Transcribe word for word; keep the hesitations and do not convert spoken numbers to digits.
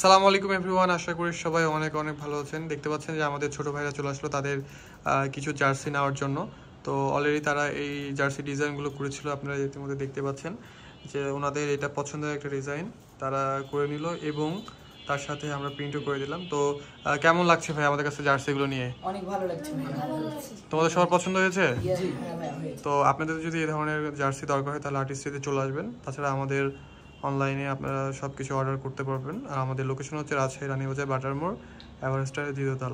সালামু আলাইকুম এভরিওয়ান, আশা করি সবাই অনেক অনেক ভালো আছেন। দেখতে পাচ্ছেন যে আমাদের ছোটো ভাইরা চলে আসলো তাদের কিছু জার্সি নেওয়ার জন্য। তো অলরেডি তারা এই জার্সি ডিজাইনগুলো করেছিল, আপনারা ইতিমধ্যে দেখতে পাচ্ছেন যে ওনাদের এটা পছন্দের একটা ডিজাইন তারা করে নিল এবং তার সাথে আমরা প্রিন্টও করে দিলাম। তো কেমন লাগছে ভাই আমাদের কাছে জার্সিগুলো নিয়ে? অনেক ভালো লাগছে। তোমাদের সবার পছন্দ হয়েছে? তো আপনাদের যদি এই ধরনের জার্সি দরকার হয় তাহলে আর্টিস্টে চলে আসবেন। তাছাড়া আমাদের অনলাইনে আপনারা সব কিছু অর্ডার করতে পারবেন। আর আমাদের লোকেশন হচ্ছে রাজশাহী রানীবাজার বাটার মোড় এভারেস্টার দ্বিতীয় তলা।